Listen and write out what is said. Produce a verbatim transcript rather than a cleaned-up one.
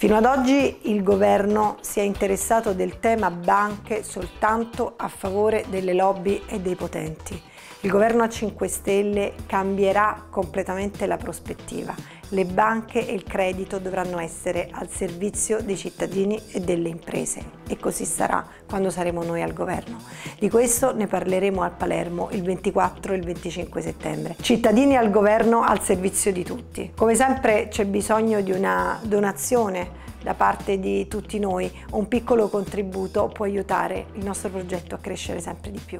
Fino ad oggi il governo si è interessato del tema banche soltanto a favore delle lobby e dei potenti. Il governo a cinque Stelle cambierà completamente la prospettiva. Le banche e il credito dovranno essere al servizio dei cittadini e delle imprese e così sarà quando saremo noi al governo. Di questo ne parleremo al Palermo il ventiquattro e il venticinque settembre. Cittadini al governo al servizio di tutti. Come sempre c'è bisogno di una donazione da parte di tutti noi. Un piccolo contributo può aiutare il nostro progetto a crescere sempre di più.